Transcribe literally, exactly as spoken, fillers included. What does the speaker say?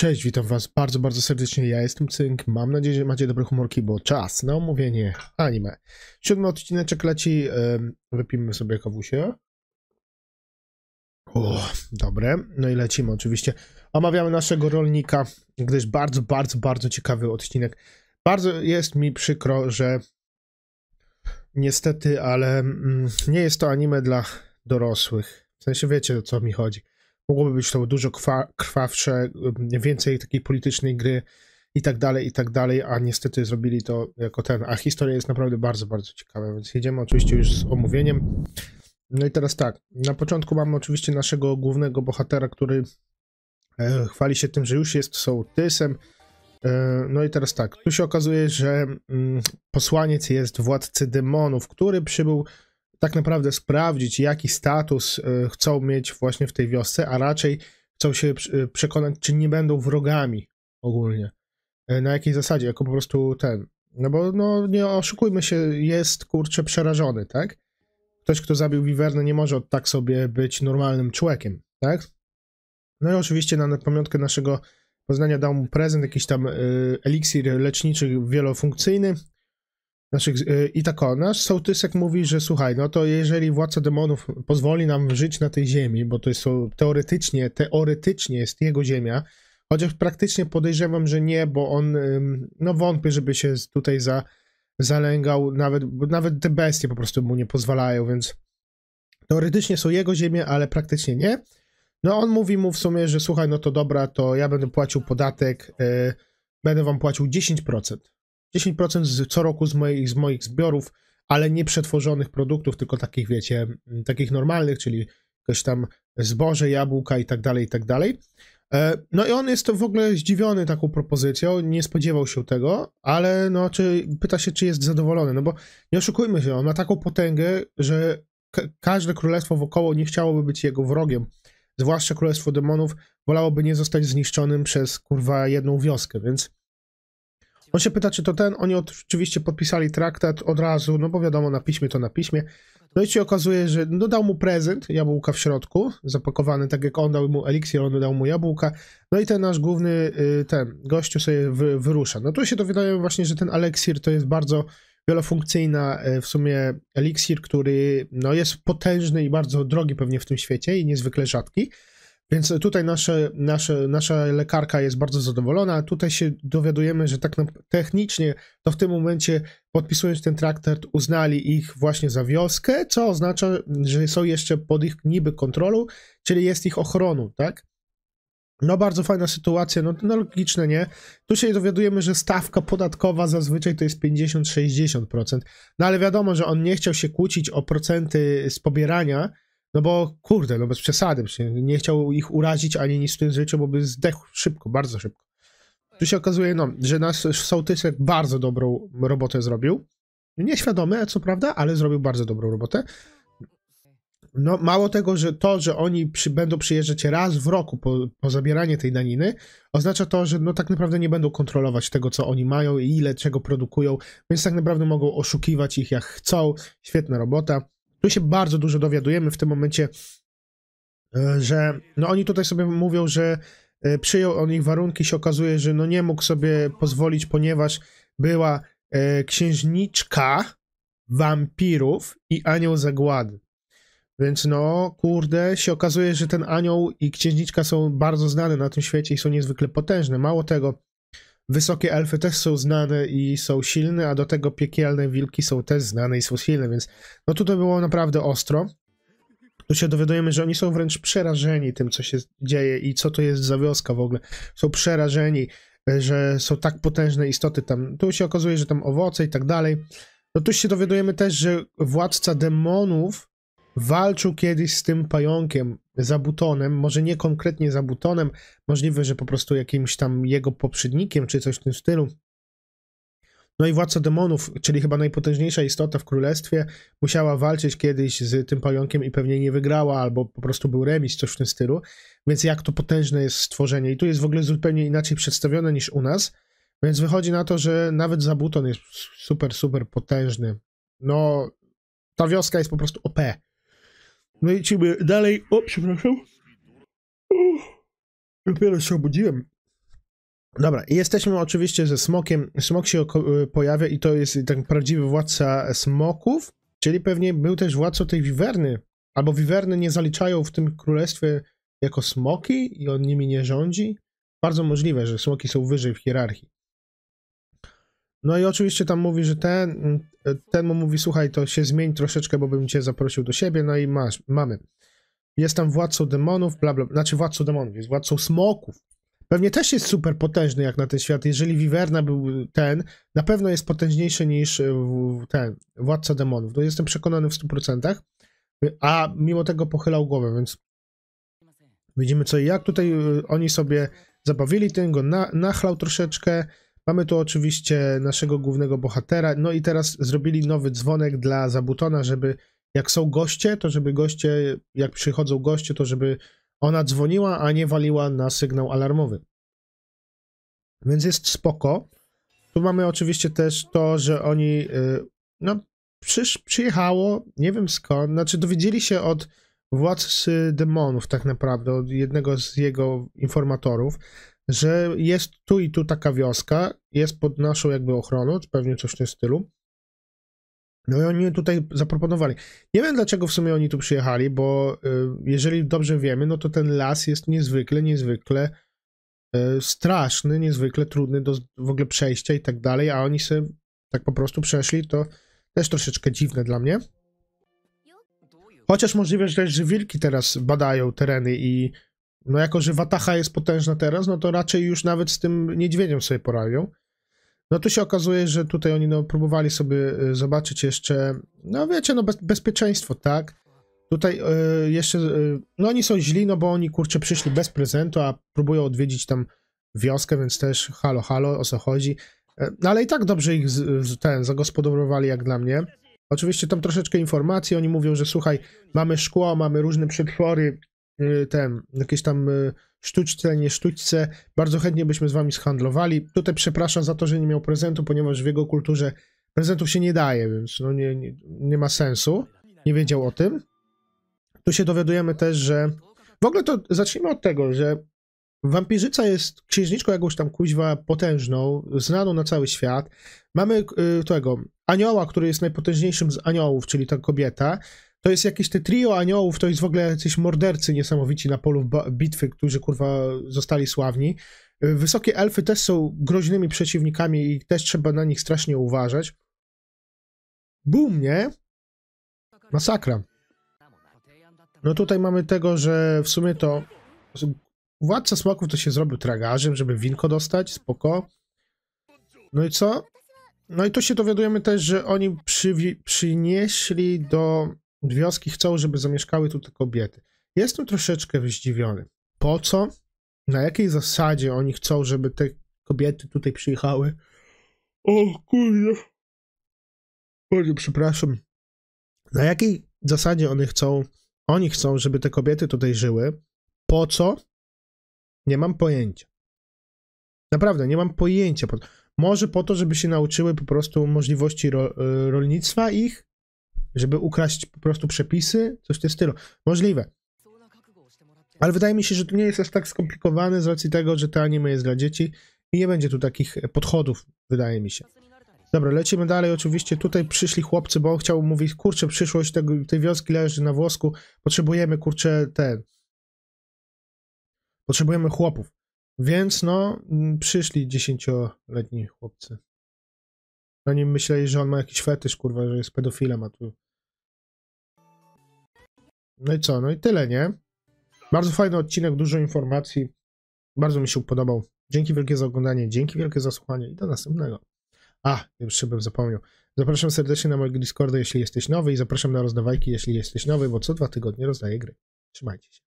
Cześć, witam was bardzo, bardzo serdecznie, ja jestem Cynk, mam nadzieję, że macie dobre humorki, bo czas na omówienie anime. Siódmy odcineczek leci, wypijmy sobie kawusie. O, dobre, no i lecimy oczywiście. Omawiamy naszego rolnika, gdyż bardzo, bardzo, bardzo ciekawy odcinek. Bardzo jest mi przykro, że niestety, ale nie jest to anime dla dorosłych. W sensie wiecie, o co mi chodzi. Mogłoby być to dużo krwa, krwawsze, więcej takiej politycznej gry i tak dalej, i tak dalej, a niestety zrobili to jako ten, a historia jest naprawdę bardzo, bardzo ciekawa, więc jedziemy oczywiście już z omówieniem. No i teraz tak, na początku mamy oczywiście naszego głównego bohatera, który e, chwali się tym, że już jest sołtysem. E, no i teraz tak, tu się okazuje, że mm, posłaniec jest władcy demonów, który przybył tak naprawdę sprawdzić, jaki status chcą mieć właśnie w tej wiosce, a raczej chcą się przekonać, czy nie będą wrogami ogólnie. Na jakiej zasadzie? Jako po prostu ten. No bo no, nie oszukujmy się, jest kurczę przerażony, tak? Ktoś, kto zabił Wiwernę, nie może tak sobie być normalnym człowiekiem, tak? No i oczywiście na pamiątkę naszego poznania dał mu prezent, jakiś tam eliksir leczniczy wielofunkcyjny. Naszych, I tak o, nasz sołtysek mówi, że słuchaj, no to jeżeli władca demonów pozwoli nam żyć na tej ziemi, bo to jest to teoretycznie, teoretycznie jest jego ziemia, chociaż praktycznie podejrzewam, że nie, bo on, no wątpię, żeby się tutaj za, zalęgał, nawet, bo nawet te bestie po prostu mu nie pozwalają, więc teoretycznie są jego ziemie, ale praktycznie nie. No on mówi mu w sumie, że słuchaj, no to dobra, to ja będę płacił podatek, yy, będę wam płacił dziesięć procent. dziesięć procent z, co roku z moich, z moich zbiorów, ale nie przetworzonych produktów, tylko takich, wiecie, takich normalnych, czyli jakieś tam zboże, jabłka i tak dalej, i tak dalej. No i on jest w ogóle zdziwiony taką propozycją, nie spodziewał się tego, ale no, czy, pyta się, czy jest zadowolony, no bo nie oszukujmy się, on ma taką potęgę, że każde królestwo wokoło nie chciałoby być jego wrogiem, zwłaszcza królestwo demonów, wolałoby nie zostać zniszczonym przez, kurwa, jedną wioskę, więc on się pyta, czy to ten, oni oczywiście podpisali traktat od razu, no bo wiadomo, na piśmie to na piśmie. No i się okazuje, że no dał mu prezent, jabłka w środku, zapakowany tak jak on dał mu eliksir, on dał mu jabłka. No i ten nasz główny, ten, gościu sobie wy, wyrusza. No tu się dowiadujemy właśnie, że ten eliksir to jest bardzo wielofunkcyjna w sumie eliksir, który no jest potężny i bardzo drogi pewnie w tym świecie i niezwykle rzadki. Więc tutaj nasze, nasze, nasza lekarka jest bardzo zadowolona. Tutaj się dowiadujemy, że tak technicznie to w tym momencie, podpisując ten traktat, uznali ich właśnie za wioskę, co oznacza, że są jeszcze pod ich niby kontrolą, czyli jest ich ochroną, tak? No bardzo fajna sytuacja, no, no logiczne, nie? Tu się dowiadujemy, że stawka podatkowa zazwyczaj to jest pięćdziesiąt do sześćdziesięciu procent. No ale wiadomo, że on nie chciał się kłócić o procenty z pobierania, no bo kurde, no bez przesady, nie chciał ich urazić ani nic w tym życiu, bo by zdechł szybko, bardzo szybko. Tu się okazuje, no, że nasz sołtysek bardzo dobrą robotę zrobił. Nieświadomy, co prawda, ale zrobił bardzo dobrą robotę. No mało tego, że to, że oni przy, będą przyjeżdżać raz w roku po, po zabieranie tej daniny, oznacza to, że no tak naprawdę nie będą kontrolować tego, co oni mają i ile czego produkują, więc tak naprawdę mogą oszukiwać ich jak chcą. Świetna robota. Tu się bardzo dużo dowiadujemy w tym momencie, że no oni tutaj sobie mówią, że przyjął on ich warunki, się okazuje, że no nie mógł sobie pozwolić, ponieważ była księżniczka wampirów i anioł zagłady. Więc no kurde, się okazuje, że ten anioł i księżniczka są bardzo znane na tym świecie i są niezwykle potężne. Mało tego, wysokie elfy też są znane i są silne, a do tego piekielne wilki są też znane i są silne, więc no tutaj było naprawdę ostro. Tu się dowiadujemy, że oni są wręcz przerażeni tym, co się dzieje i co to jest za wioska w ogóle. Są przerażeni, że są tak potężne istoty tam. Tu się okazuje, że tam owoce i tak dalej. No tu się dowiadujemy też, że władca demonów walczył kiedyś z tym pająkiem, Zabutonem, może nie konkretnie Zabutonem, możliwe, że po prostu jakimś tam jego poprzednikiem, czy coś w tym stylu. No i władca demonów, czyli chyba najpotężniejsza istota w królestwie, musiała walczyć kiedyś z tym pająkiem i pewnie nie wygrała, albo po prostu był remis, coś w tym stylu. Więc jak to potężne jest stworzenie. I tu jest w ogóle zupełnie inaczej przedstawione niż u nas, więc wychodzi na to, że nawet Zabuton jest super, super potężny. No, ta wioska jest po prostu O P. No i ciebie dalej. O, przepraszam. Uff. Dopiero się obudziłem. Dobra, jesteśmy oczywiście ze smokiem. Smok się pojawia i to jest tak prawdziwy władca smoków, czyli pewnie był też władcą tej wiwerny. Albo wiwerny nie zaliczają w tym królestwie jako smoki i on nimi nie rządzi. Bardzo możliwe, że smoki są wyżej w hierarchii. No i oczywiście tam mówi, że ten, ten mu mówi, słuchaj, to się zmień troszeczkę, bo bym cię zaprosił do siebie, no i masz, mamy. Jest tam władcą demonów, bla, bla, znaczy władcą demonów, jest władcą smoków. Pewnie też jest super potężny jak na ten świat, jeżeli Wiwerna był ten, na pewno jest potężniejszy niż ten, władca demonów. No jestem przekonany w stu procentach, a mimo tego pochylał głowę, więc widzimy co i jak. Tutaj oni sobie zabawili, ten go na, nachlał troszeczkę. Mamy tu oczywiście naszego głównego bohatera, no i teraz zrobili nowy dzwonek dla Zabutona, żeby jak są goście, to żeby goście, jak przychodzą goście, to żeby ona dzwoniła, a nie waliła na sygnał alarmowy. Więc jest spoko. Tu mamy oczywiście też to, że oni, no, przysz, przyjechało, nie wiem skąd, znaczy dowiedzieli się od władcy demonów tak naprawdę, od jednego z jego informatorów, że jest tu i tu taka wioska, jest pod naszą jakby ochroną, czy pewnie coś w tym stylu. No i oni tutaj zaproponowali. Nie wiem dlaczego w sumie oni tu przyjechali, bo jeżeli dobrze wiemy, no to ten las jest niezwykle, niezwykle straszny, niezwykle trudny do w ogóle przejścia i tak dalej, a oni sobie tak po prostu przeszli, to też troszeczkę dziwne dla mnie. Chociaż możliwe, że też wilki teraz badają tereny i no jako, że watacha jest potężna teraz, no to raczej już nawet z tym niedźwiedziem sobie porabią. No tu się okazuje, że tutaj oni no, próbowali sobie zobaczyć jeszcze, no wiecie, no bez, bezpieczeństwo, tak? Tutaj y, jeszcze, y, no oni są źli, no bo oni kurczę przyszli bez prezentu, a próbują odwiedzić tam wioskę, więc też halo, halo, o co chodzi. No ale i tak dobrze ich z, z, ten, zagospodarowali jak dla mnie. Oczywiście tam troszeczkę informacji, oni mówią, że słuchaj, mamy szkło, mamy różne przetwory, ten, jakieś tam sztuczce, nie sztuczce, bardzo chętnie byśmy z wami zhandlowali. Tutaj przepraszam za to, że nie miał prezentu, ponieważ w jego kulturze prezentów się nie daje, więc no nie, nie, nie ma sensu. Nie wiedział o tym. Tu się dowiadujemy też, że... W ogóle to zacznijmy od tego, że wampirzyca jest księżniczką jakąś tam kuźwa potężną, znaną na cały świat. Mamy y, tego anioła, który jest najpotężniejszym z aniołów, czyli ta kobieta. To jest jakieś te trio aniołów, to jest w ogóle jacyś mordercy niesamowici na polu bitwy, którzy kurwa zostali sławni. Wysokie elfy też są groźnymi przeciwnikami i też trzeba na nich strasznie uważać. Boom, nie? Masakra. No tutaj mamy tego, że w sumie to władca smoków to się zrobił tragarzem, żeby winko dostać, spoko. No i co? No i tu się dowiadujemy też, że oni przynieśli do... wioski chcą, żeby zamieszkały tu te kobiety. Jestem troszeczkę zdziwiony. Po co? Na jakiej zasadzie oni chcą, żeby te kobiety tutaj przyjechały? O kurde. Boże, przepraszam. Na jakiej zasadzie one chcą, oni chcą, żeby te kobiety tutaj żyły? Po co? Nie mam pojęcia. Naprawdę, nie mam pojęcia. Może po to, żeby się nauczyły po prostu możliwości ro, rolnictwa ich? Żeby ukraść po prostu przepisy, coś w tym stylu. Możliwe. Ale wydaje mi się, że to nie jest aż tak skomplikowane z racji tego, że to anime jest dla dzieci i nie będzie tu takich podchodów, wydaje mi się. Dobra, lecimy dalej. Oczywiście tutaj przyszli chłopcy, bo on chciał mówić, kurczę, przyszłość tego, tej wioski leży na włosku, potrzebujemy, kurczę, ten... Potrzebujemy chłopów. Więc no, przyszli dziesięcioletni chłopcy. Oni myśleli, że on ma jakiś fetysz, kurwa, że jest pedofilem, a tu... No i co? No i tyle, nie? Bardzo fajny odcinek, dużo informacji. Bardzo mi się podobał. Dzięki wielkie za oglądanie, dzięki wielkie za słuchanie i do następnego. A, jeszcze bym zapomniał. Zapraszam serdecznie na mojego Discorda, jeśli jesteś nowy i zapraszam na rozdawajki, jeśli jesteś nowy, bo co dwa tygodnie rozdaję gry. Trzymajcie się.